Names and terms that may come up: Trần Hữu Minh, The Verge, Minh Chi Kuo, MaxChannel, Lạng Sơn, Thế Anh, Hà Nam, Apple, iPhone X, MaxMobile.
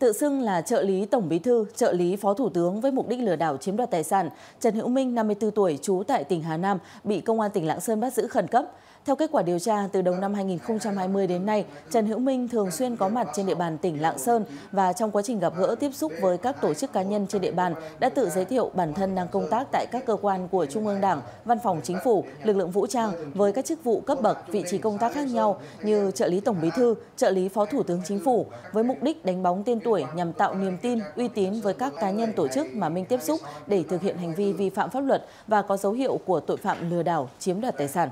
Tự xưng là trợ lý Tổng Bí thư, trợ lý Phó Thủ tướng với mục đích lừa đảo chiếm đoạt tài sản, Trần Hữu Minh, 54 tuổi, trú tại tỉnh Hà Nam, bị Công an tỉnh Lạng Sơn bắt giữ khẩn cấp. Theo kết quả điều tra, từ đầu năm 2020 đến nay, Trần Hữu Minh thường xuyên có mặt trên địa bàn tỉnh Lạng Sơn và trong quá trình gặp gỡ tiếp xúc với các tổ chức cá nhân trên địa bàn đã tự giới thiệu bản thân đang công tác tại các cơ quan của Trung ương Đảng, Văn phòng Chính phủ, lực lượng vũ trang với các chức vụ cấp bậc, vị trí công tác khác nhau như trợ lý Tổng Bí thư, trợ lý Phó Thủ tướng Chính phủ với mục đích đánh bóng tên tuổi nhằm tạo niềm tin, uy tín với các cá nhân tổ chức mà Minh tiếp xúc để thực hiện hành vi vi phạm pháp luật và có dấu hiệu của tội phạm lừa đảo chiếm đoạt tài sản.